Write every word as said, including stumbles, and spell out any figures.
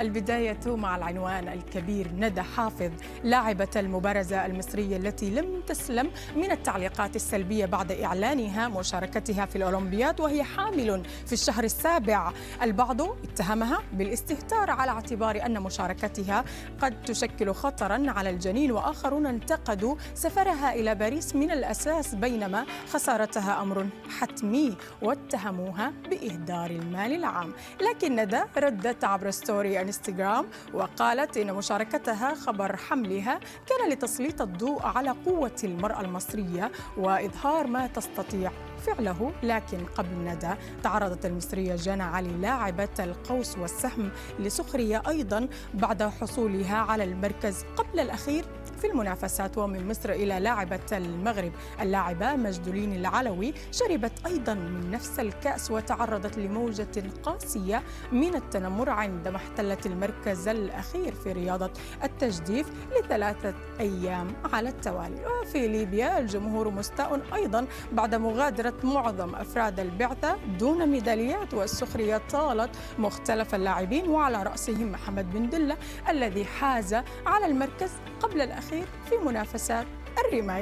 البداية مع العنوان الكبير: ندى حافظ لاعبة المبارزة المصرية التي لم تسلم من التعليقات السلبية بعد إعلانها مشاركتها في الأولمبياد وهي حامل في الشهر السابع. البعض اتهمها بالاستهتار على اعتبار أن مشاركتها قد تشكل خطرا على الجنين، وآخرون انتقدوا سفرها إلى باريس من الأساس بينما خسارتها أمر حتمي واتهموها بإهدار المال العام. لكن ندى ردت عبر ستوري انستغرام وقالت إن مشاركتها خبر حملها كان لتسليط الضوء على قوة المرأة المصرية وإظهار ما تستطيع فعله. لكن قبل ندى تعرضت المصرية جنى علي لاعبة القوس والسهم لسخرية أيضا بعد حصولها على المركز قبل الأخير في المنافسات. ومن مصر إلى لاعبة المغرب اللاعبة ماجدولين العلوي شربت أيضا من نفس الكأس وتعرضت لموجة قاسية من التنمر عندما احتلت المركز الأخير في رياضة التجديف لثلاثة أيام على التوالي. وفي ليبيا الجمهور مستاء أيضا بعد مغادرة معظم أفراد البعثة دون ميداليات، والسخرية طالت مختلف اللاعبين وعلى رأسهم محمد بن دلّة الذي حاز على المركز قبل الأخير في منافسات الرماية.